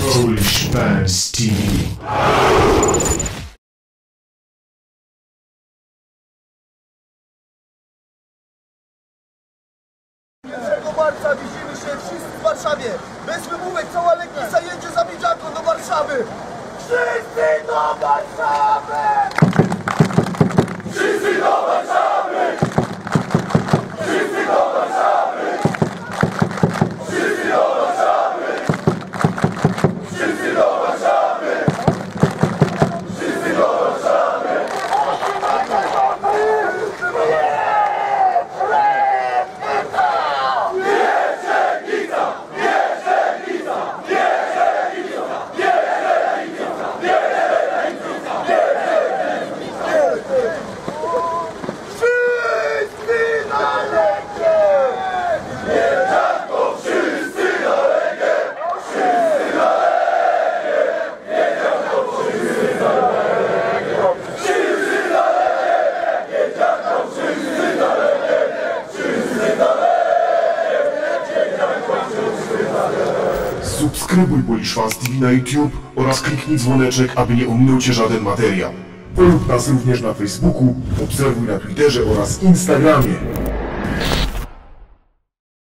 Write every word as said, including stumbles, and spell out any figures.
Polish Fans T V. Marca widzimy się wszyscy w Warszawie. Bez wymówek cała Legia zajedzie za Miedziaką do Warszawy. Wszyscy do Warszawy! Wszyscy do Warszawy! Wszyscy do Warszawy! Wszyscy do Warszawy! Wszyscy do Warszawy! Wszyscy do Warszawy! Subskrybuj Polish Fans T V na YouTube oraz kliknij dzwoneczek, aby nie ominął Cię żaden materiał. Polub nas również na Facebooku, obserwuj na Twitterze oraz Instagramie.